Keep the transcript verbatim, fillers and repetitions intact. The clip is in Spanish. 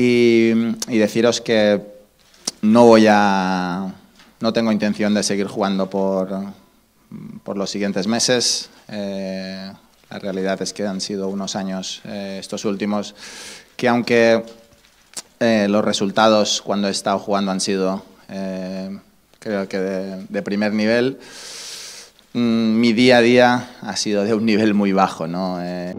y, y deciros que no voy a, no tengo intención de seguir jugando por, por los siguientes meses. Eh, la realidad es que han sido unos años, eh, estos últimos, que aunque eh, los resultados cuando he estado jugando han sido, eh, creo que de, de primer nivel, mi día a día ha sido de un nivel muy bajo, ¿no? Eh...